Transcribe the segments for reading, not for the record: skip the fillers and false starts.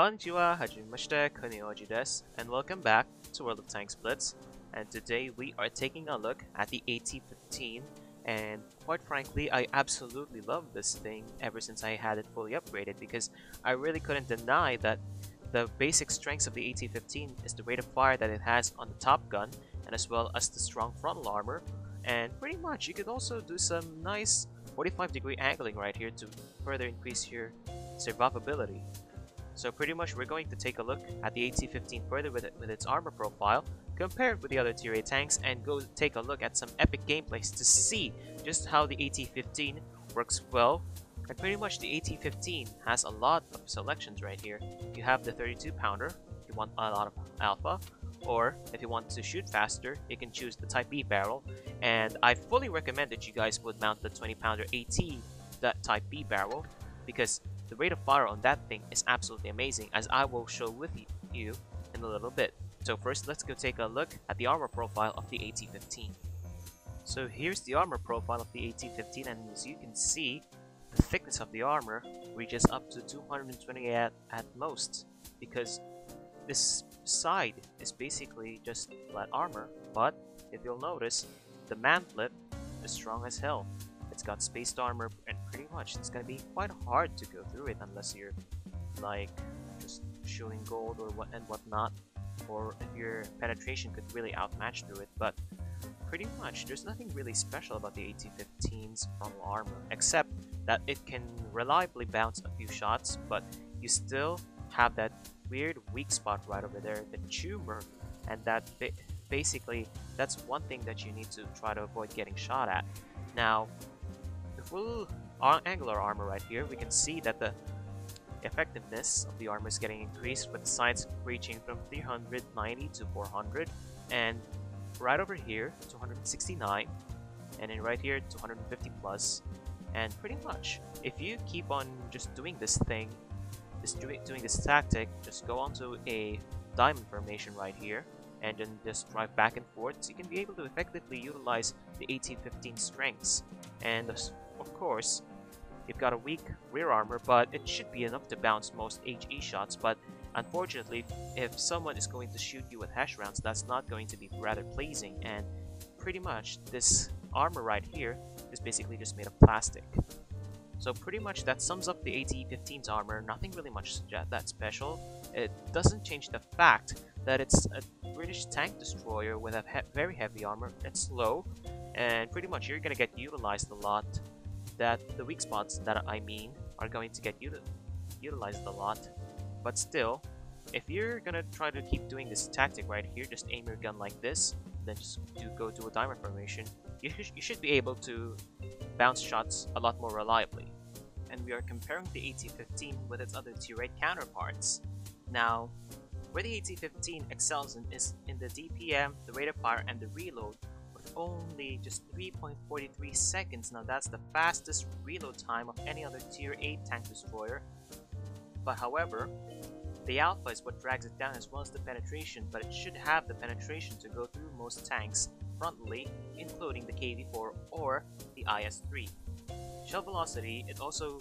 Konnichiwa, hajimashite, Kunioji desu, and welcome back to World of Tanks Blitz. And today we are taking a look at the AT-15, and quite frankly I absolutely love this thing ever since I had it fully upgraded, because I really couldn't deny that the basic strengths of the AT-15 is the rate of fire that it has on the top gun, and as well as the strong frontal armor. And pretty much you could also do some nice 45-degree angling right here to further increase your survivability. So pretty much we're going to take a look at the AT-15 further with its armor profile, compare it with the other tier A tanks, and go take a look at some epic gameplays to see just how the AT-15 works well. And pretty much the AT-15 has a lot of selections right here. You have the 32 pounder if you want a lot of alpha, or if you want to shoot faster you can choose the Type B barrel, and I fully recommend that you guys would mount the 20 pounder AT, that Type B barrel, because the rate of fire on that thing is absolutely amazing, as I will show with you in a little bit. So first, let's go take a look at the armor profile of the AT-15. So here's the armor profile of the AT-15, and as you can see, the thickness of the armor reaches up to 220 at most, because this side is basically just flat armor. But if you'll notice, the mantlet is strong as hell. It's got spaced armor, and pretty much it's gonna be quite hard to go through it unless you're like just shooting gold or whatnot, or if your penetration could really outmatch through it. But pretty much there's nothing really special about the AT-15's frontal armor, except that it can reliably bounce a few shots, but you still have that weird weak spot right over there, the tumor, and that basically that's one thing that you need to try to avoid getting shot at. Now, full angular armor right here, we can see that the effectiveness of the armor is getting increased, with sights reaching from 390 to 400, and right over here 269, and then right here 250 plus. And pretty much if you keep on just doing this thing, doing this tactic, just go onto a diamond formation right here and then just drive back and forth, so you can be able to effectively utilize the AT-15 strengths. And of course, you've got a weak rear armor, but it should be enough to bounce most HE shots. But unfortunately, if someone is going to shoot you with hash rounds, that's not going to be rather pleasing. And pretty much this armor right here is basically just made of plastic. So pretty much that sums up the AT-15's armor. Nothing really much that special. It doesn't change the fact that it's a British tank destroyer with a very heavy armor. It's slow, and pretty much you're gonna get utilized a lot. That the weak spots that I mean are going to get utilized a lot. But still, if you're gonna try to keep doing this tactic right here, just aim your gun like this, then just go to a diamond formation. You should be able to bounce shots a lot more reliably. And we are comparing the AT-15 with its other tier 8 counterparts. Now, where the AT-15 excels is in the DPM, the rate of fire, and the reload, with only just 3.43 seconds. Now that's the fastest reload time of any other tier 8 tank destroyer. But however, the alpha is what drags it down, as well as the penetration, but it should have the penetration to go through most tanks frontally, including the KV-4 or the IS-3. Shell velocity, it also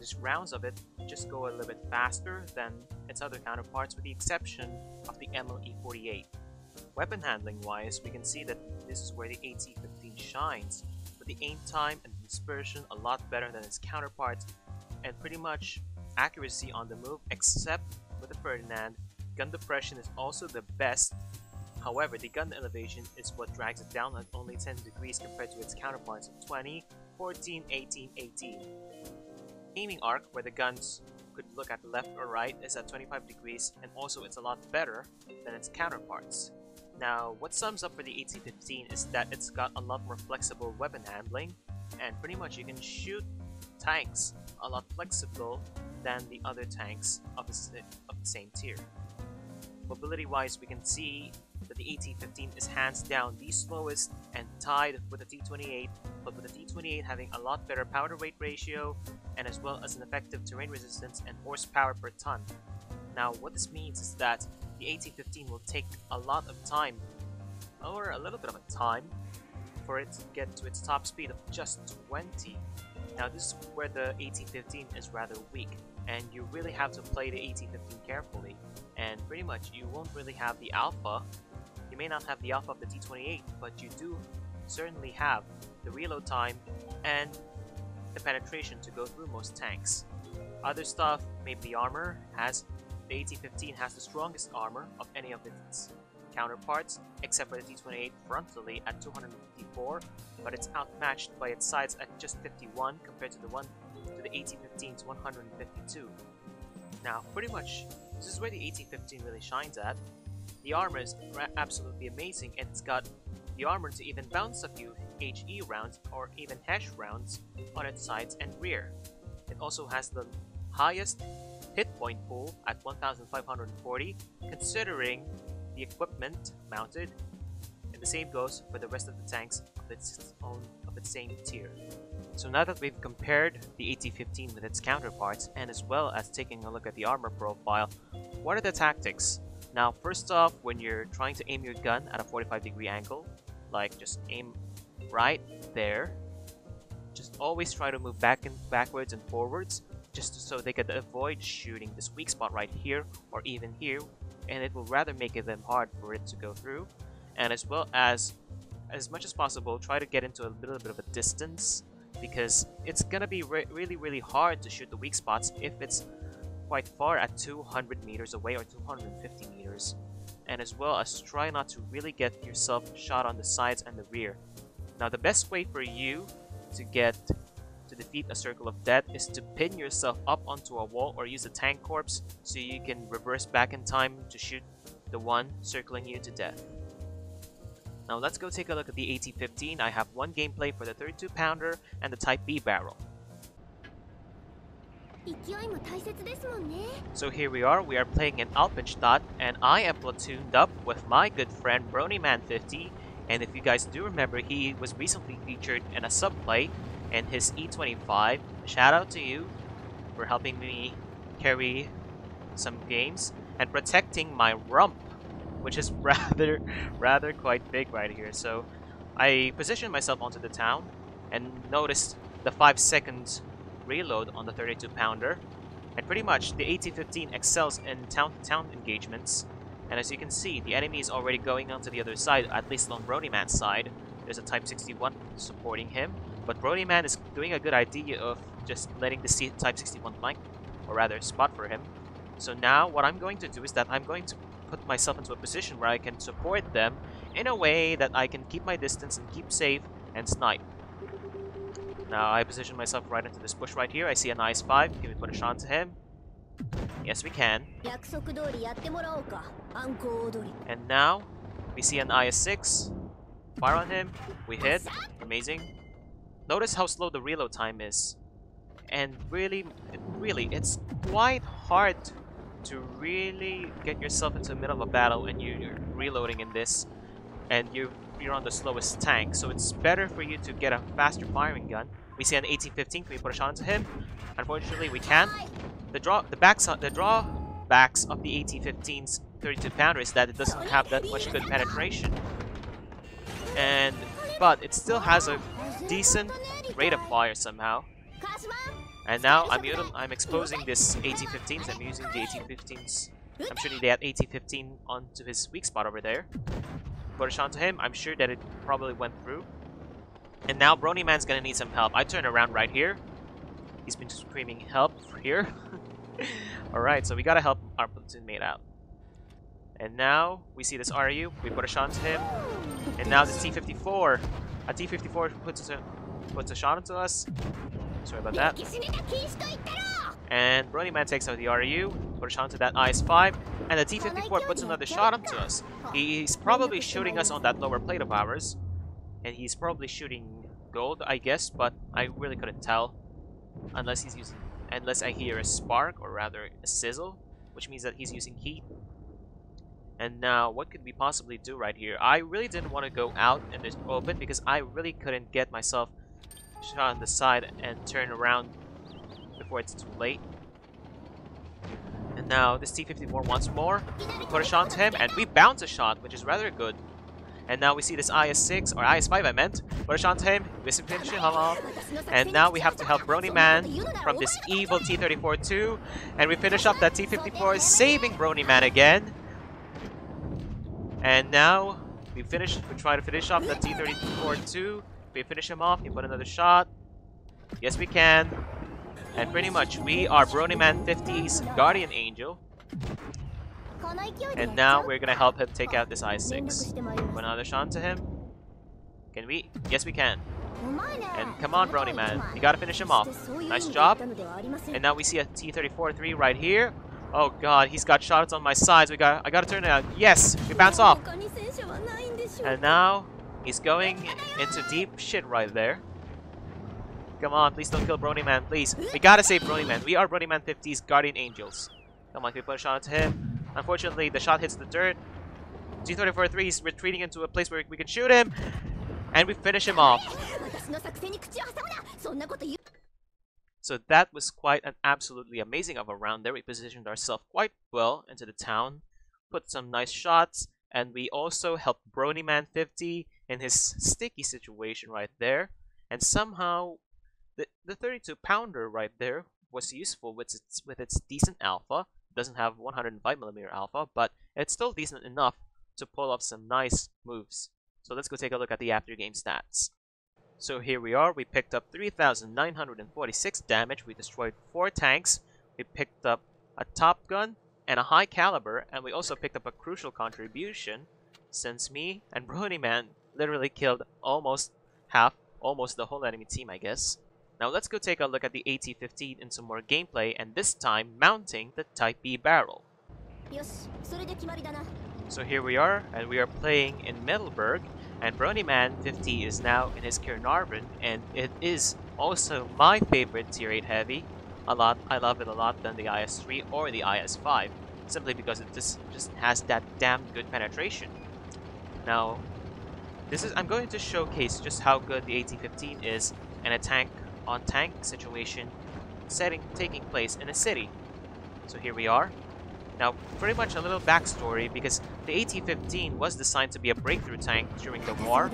just rounds of it just go a little bit faster than its other counterparts, with the exception of the MLE-48. Weapon handling wise, we can see that this is where the AT-15 shines, with the aim time and dispersion a lot better than its counterparts, and pretty much accuracy on the move, except with the Ferdinand. Gun depression is also the best, however the gun elevation is what drags it down at only 10 degrees compared to its counterparts of 20, 14, 18, 18. Aiming arc, where the guns could look at left or right, is at 25 degrees, and also it's a lot better than its counterparts. Now, what sums up for the AT-15 is that it's got a lot more flexible weapon handling, and pretty much you can shoot tanks a lot flexible than the other tanks of the same tier. Mobility wise, we can see that the AT-15 is hands down the slowest, and tied with the T-28, but with the T-28 having a lot better powder weight ratio, and as well as an effective terrain resistance and horsepower per ton. Now what this means is that the AT-15 will take a lot of time, or a little bit of a time, for it to get to its top speed of just 20. Now this is where the AT-15 is rather weak, and you really have to play the AT-15 carefully, and pretty much you won't really have the alpha. You may not have the alpha of the T-28, but you do certainly have the reload time and the penetration to go through most tanks. Other stuff, maybe the armor, the AT-15 has the strongest armor of any of its counterparts, except for the T-28 frontally at 254, but it's outmatched by its sides at just 51 compared to the AT-15's 152. Now, pretty much, this is where the AT-15 really shines at. The armor is absolutely amazing, and it's got the armor to even bounce a few HE rounds or even HESH rounds on its sides and rear. It also has the highest hit point pool at 1540, considering the equipment mounted, and the same goes for the rest of the tanks of its same tier. So now that we've compared the AT-15 with its counterparts, and as well as taking a look at the armor profile, what are the tactics? Now, first off, when you're trying to aim your gun at a 45-degree angle, like just aim right there. Just always try to move backwards and forwards, just so they could avoid shooting this weak spot right here or even here, and it will rather make them hard for it to go through. And as well as much as possible, try to get into a little bit of a distance, because it's gonna be really hard to shoot the weak spots if it's quite far at 200 meters away or 250 meters. And as well as try not to really get yourself shot on the sides and the rear. Now, the best way for you to defeat a circle of death is to pin yourself up onto a wall or use a tank corpse so you can reverse back in time to shoot the one circling you to death. Now let's go take a look at the AT-15. I have one gameplay for the 32 pounder and the Type B barrel. So here we are playing in Alpenstadt, and I am platooned up with my good friend Bronyman50. And if you guys do remember, he was recently featured in a subplay in his E25. Shout out to you for helping me carry some games and protecting my rump, which is rather quite big right here. So I positioned myself onto the town and noticed the 5-second reload on the 32 pounder. And pretty much the AT-15 excels in town-to-town engagements. And as you can see, the enemy is already going onto the other side, at least on Bronyman's side. There's a Type 61 supporting him, but Bronyman is doing a good idea of just letting the Type 61 flank, or rather spot for him. So now what I'm going to do is that I'm going to put myself into a position where I can support them in a way that I can keep my distance and keep safe and snipe. Now I position myself right into this bush right here. I see an IS-5. Can we put a shot to him? Yes, we can. And now we see an IS-6. Fire on him. We hit. Amazing. Notice how slow the reload time is. And really, it's quite hard to really get yourself into the middle of a battle and you're reloading in this. And you're on the slowest tank. So it's better for you to get a faster firing gun. We see an AT-15. Can we put a shot into him? Unfortunately, we can't. The drawbacks of the AT-15's 32 pounder is that it doesn't have that much good penetration, but it still has a decent rate of fire somehow. And now I'm exposing this AT-15. I'm using the AT-15's. I'm shooting the AT-15 onto his weak spot over there. Put a shot to him. I'm sure that it probably went through. And now Bronyman's gonna need some help. I turn around right here. He's been screaming help here. Alright, so we gotta help our platoon mate out. And now we see this RU. We put a shot to him. And now this T-54. A T-54 puts a shot into us. Sorry about that. And Bronyman takes out the RU. Put a shot into that IS-5. And the T-54 puts another shot into us. He's probably shooting us on that lower plate of ours. And he's probably shooting gold, I guess. But I really couldn't tell. Unless I hear a spark, or rather a sizzle, which means that he's using heat. And now, what could we possibly do right here? I really didn't want to go out in this open because I really couldn't get myself shot on the side and turn around before it's too late. And now, this T-54 once more. We put a shot to him, and we bounce a shot, which is rather good. And now we see this IS-6, or IS-5 I meant, and now we have to help Bronyman from this evil T-34 too, and we finish up that T-54, saving Bronyman again. And now we try to finish off that T-34 too. We finish him off, we put another shot. Yes, we can. And pretty much, we are Bronyman50's Guardian Angel. And now we're gonna help him take out this I-6. Put another shot to him. Can we? Yes, we can. And come on, Bronyman. You gotta finish him off. Nice job. And now we see a T-34-3 right here. Oh god, he's got shots on my sides. I gotta turn it out. Yes! We bounce off! And now, he's going into deep shit right there. Come on, please don't kill Bronyman, please. We gotta save Bronyman. We are Bronyman50's Guardian Angels. Come on, can we put a shot to him? Unfortunately, the shot hits the dirt. T-34-3 is retreating into a place where we can shoot him. And we finish him off. So that was quite an absolutely amazing of a round there. We positioned ourselves quite well into the town. Put some nice shots. And we also helped Bronyman50 in his sticky situation right there. And somehow, the 32-pounder right there was useful with its decent alpha. It doesn't have 105mm alpha, but it's still decent enough to pull off some nice moves. So let's go take a look at the after-game stats. So here we are. We picked up 3,946 damage. We destroyed 4 tanks. We picked up a top gun and a high caliber, and we also picked up a crucial contribution since me and Bronyman literally killed almost the whole enemy team, I guess. Now let's go take a look at the AT-15 in some more gameplay, and this time mounting the Type B barrel. So here we are, and we are playing in Middleburg, and Bronyman50 is now in his Carnarvon, and it is also my favorite Tier 8 heavy. I love it a lot than the IS-3 or the IS-5, simply because it just has that damn good penetration. Now, I'm going to showcase just how good the AT-15 is in a tank-on-tank situation taking place in a city. So here we are. Now, pretty much a little backstory, because the AT-15 was designed to be a breakthrough tank during the war,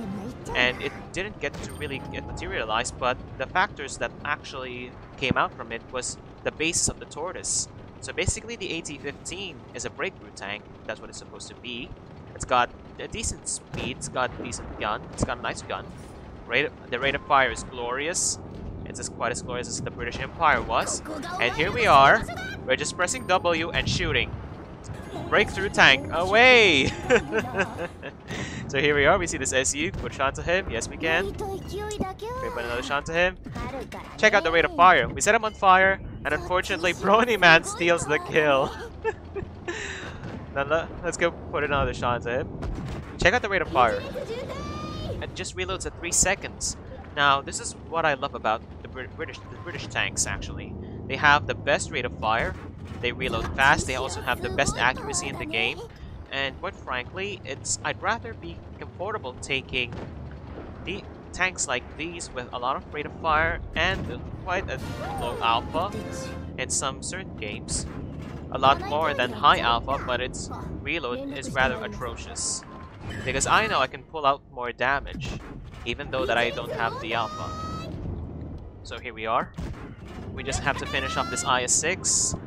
and it didn't get to really get materialized, but the factors that actually came out from it was the basis of the tortoise. So basically, the AT-15 is a breakthrough tank. That's what it's supposed to be. It's got a decent speed, it's got a decent gun, it's got a nice gun. The rate of fire is glorious. It's quite as glorious as the British Empire was. And here we are. We're just pressing W and shooting. Breakthrough tank away! So here we are. We see this SU. Put a shot to him. Yes, we can. We put another shot to him. Check out the rate of fire. We set him on fire. And unfortunately, Bronyman steals the kill. Now, let's go put another shot to him. Check out the rate of fire. It just reloads at 3 seconds. Now, this is what I love about the British tanks, actually. They have the best rate of fire, they reload fast, they also have the best accuracy in the game, and quite frankly, I'd rather be comfortable taking the tanks like these with a lot of rate of fire and quite a low alpha in some certain games. A lot more than high alpha, but its reload is rather atrocious. Because I know I can pull out more damage, even though that I don't have the alpha. So here we are. We just have to finish off this IS-6.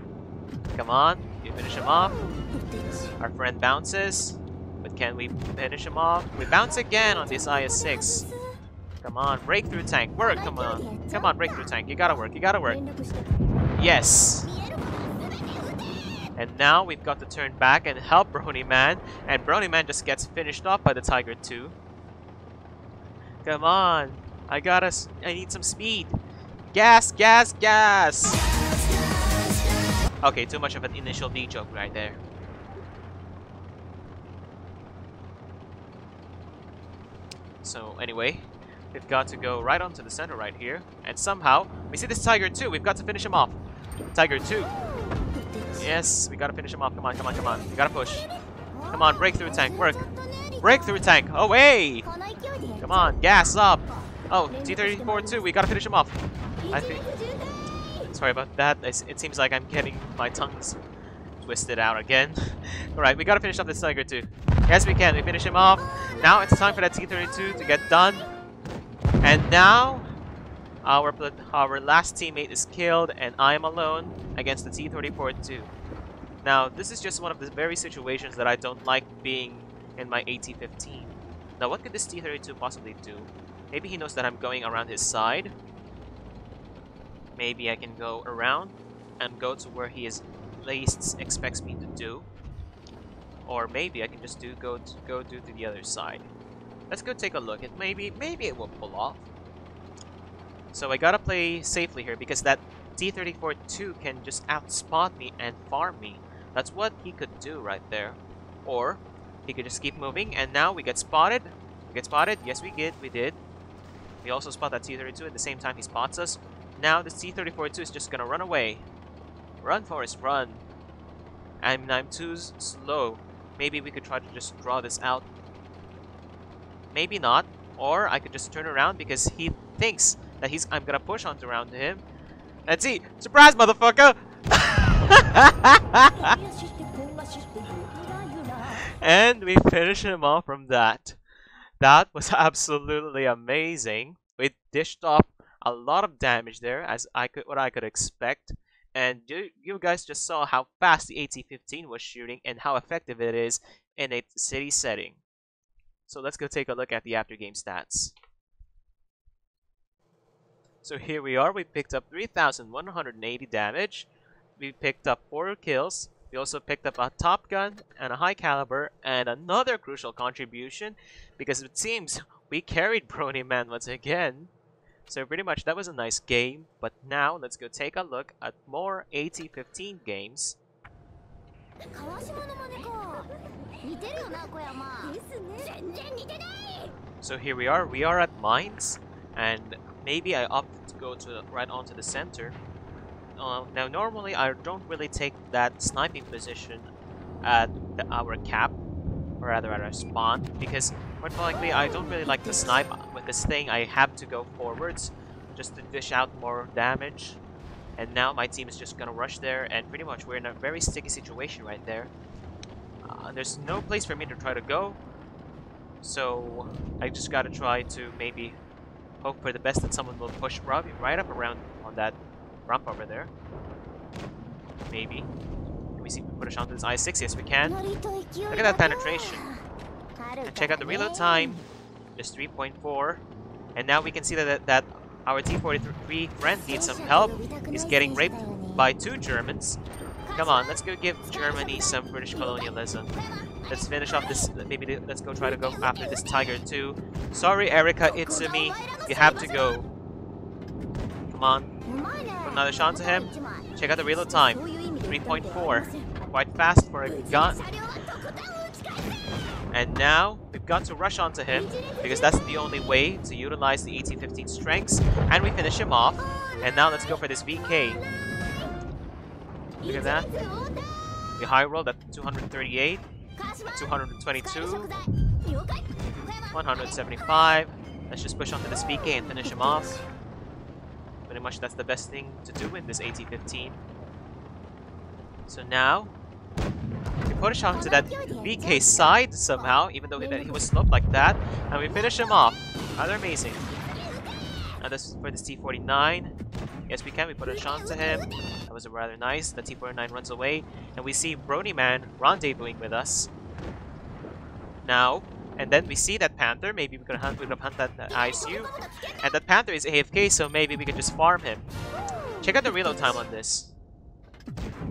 Come on, you finish him off. Our friend bounces, but can we finish him off? We bounce again on this IS-6. Come on, breakthrough tank, work, come on. Come on, breakthrough tank, you gotta work, you gotta work. Yes! And now we've got to turn back and help Bronyman, and Bronyman just gets finished off by the Tiger 2. Come on, I need some speed. Gas, gas, gas! Okay, too much of an initial D joke right there. So anyway, we've got to go right onto the center right here, and somehow, we see this Tiger 2, we've got to finish him off. Tiger 2. Yes, we gotta finish him off, come on, come on, come on, we gotta push. Come on, breakthrough tank, work. Breakthrough tank, away! Come on, gas up! Oh, T-34 too, we gotta finish him off. I think. Sorry about that, it seems like I'm getting my tongues twisted out again. Alright, we gotta finish off this Tiger too. Yes, we can. We finish him off. Now it's time for that C-32 to get done. And now our last teammate is killed and I am alone against the T-34 too. Now, this is just one of the very situations that I don't like being in my AT-15. Now, what could this T-32 possibly do? Maybe he knows that I'm going around his side. Maybe I can go around and go to where he is least expects me to do. Or maybe I can just go to the other side. Let's go take a look. It maybe it will pull off. So I gotta play safely here because that T-34-2 can just outspot me and farm me. That's what he could do right there. Or he could just keep moving, and now we get spotted. We get spotted. Yes, we did. We also spot that T-32 at the same time he spots us. Now the T-34-2 is just gonna run away. Run, Forrest, run. I'm too slow. Maybe we could try to just draw this out. Maybe not. Or I could just turn around because he thinks that I'm gonna push on around to him. Let's see. Surprise, motherfucker! And we finish him off from that. That was absolutely amazing. We dished off a lot of damage there, as what I could expect. And you guys just saw how fast the AT-15 was shooting and how effective it is in a city setting. So let's go take a look at the after-game stats. So here we are. We picked up 3,180 damage. We picked up 4 kills. We also picked up a top gun and a high caliber, and another crucial contribution, because it seems we carried Bronyman once again. So pretty much that was a nice game, but now let's go take a look at more AT-15 games. So here we are at mines, and maybe I opted to go right onto the center. Now normally I don't really take that sniping position at our cap, or rather at our spawn, because quite likely I don't really like to snipe with this thing. I have to go forwards just to dish out more damage, and now my team is just gonna rush there, and pretty much we're in a very sticky situation right there. There's no place for me to try to go, so I just gotta try to maybe hope for the best that someone will push probably right up around on that ramp over there. Maybe. Can we see if we push onto this I-6? Yes, we can. Look at that penetration. And check out the reload time. Just 3.4. And now we can see that our T-43 friend needs some help. He's getting raped by 2 Germans. Come on, let's go give Germany some British colonialism. Let's finish off this. Maybe let's go try to go after this Tiger too. Sorry, Erika Itsumi. You have to go. Come on. Another shot to him. Check out the reload time. 3.4. Quite fast for a gun. And now we've got to rush onto him, because that's the only way to utilize the AT-15 strengths. And we finish him off. And now let's go for this VK. Look at that. We high rolled at 238, 222, 175. Let's just push onto this VK and finish him off. Pretty much that's the best thing to do in this AT-15. So now we push on to that BK side somehow, even though he was sloped like that, and we finish him off. Rather amazing. Now this is for this T-49. Yes, we can. We put a shot to him. That was rather nice. The T-49 runs away, and we see Bronyman rendezvousing with us. Now. And then we see that Panther. Maybe we could hunt that ISU. And that Panther is AFK, so maybe we could just farm him. Check out the reload time on this.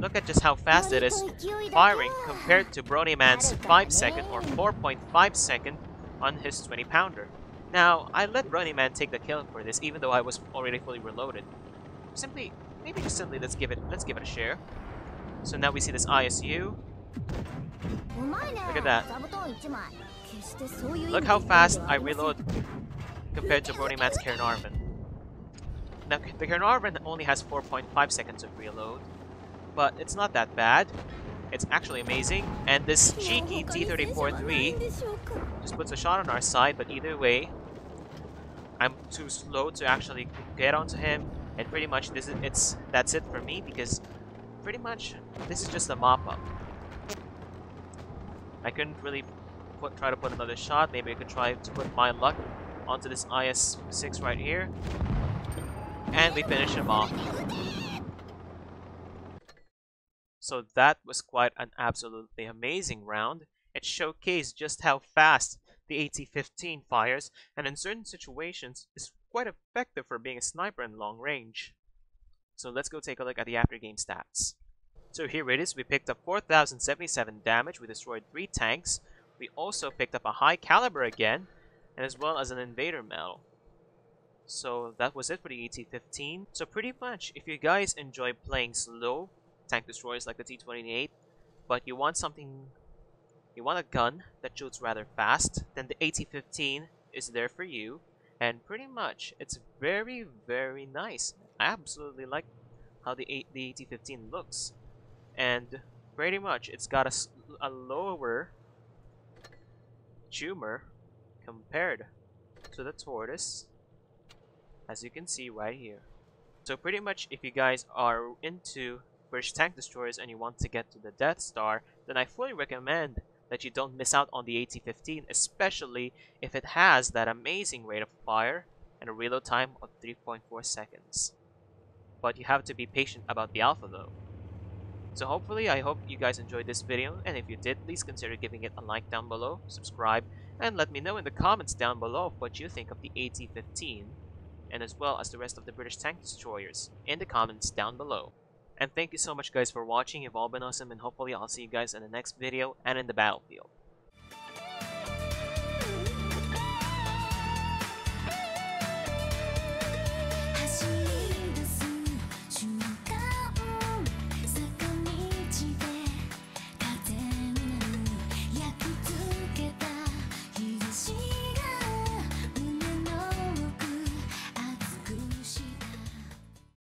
Look at just how fast it is firing compared to Bronyman's 5-second or 4.5-second on his 20-pounder. Now, I let Bronyman take the kill for this, even though I was already fully reloaded. Maybe just simply let's give it a share. So now we see this ISU. Look at that. Look how fast I reload compared to Bronyman's Caernarvon. Now, the Caernarvon only has 4.5 seconds of reload, but it's not that bad. It's actually amazing. And this cheeky T-34-3 just puts a shot on our side, but either way, I'm too slow to actually get onto him. And pretty much that's it for me, because pretty much this is just a mop-up. I couldn't really try to put another shot. Maybe I could try to put my luck onto this IS-6 right here. And we finish him off. So that was quite an absolutely amazing round. It showcased just how fast the AT-15 fires, and in certain situations is quite effective for being a sniper in long range. So let's go take a look at the after game stats. So here it is, we picked up 4,077 damage, we destroyed 3 tanks, we also picked up a high caliber again, and as well as an invader medal. So that was it for the AT-15. So pretty much, if you guys enjoy playing slow tank destroyers like the T-28, but you want something, you want a gun that shoots rather fast, then the AT-15 is there for you. And pretty much, it's very, very nice. I absolutely like how the AT-15 looks. And pretty much, it's got a lower tumor compared to the Tortoise, as you can see right here. So pretty much, if you guys are into British tank destroyers and you want to get to the Death Star, then I fully recommend that you don't miss out on the AT-15, especially if it has that amazing rate of fire and a reload time of 3.4 seconds. But you have to be patient about the alpha though. So hopefully, I hope you guys enjoyed this video, and if you did, please consider giving it a like down below, subscribe, and let me know in the comments down below what you think of the AT-15, and as well as the rest of the British tank destroyers in the comments down below. And thank you so much guys for watching, you've all been awesome, and hopefully I'll see you guys in the next video and in the battlefield.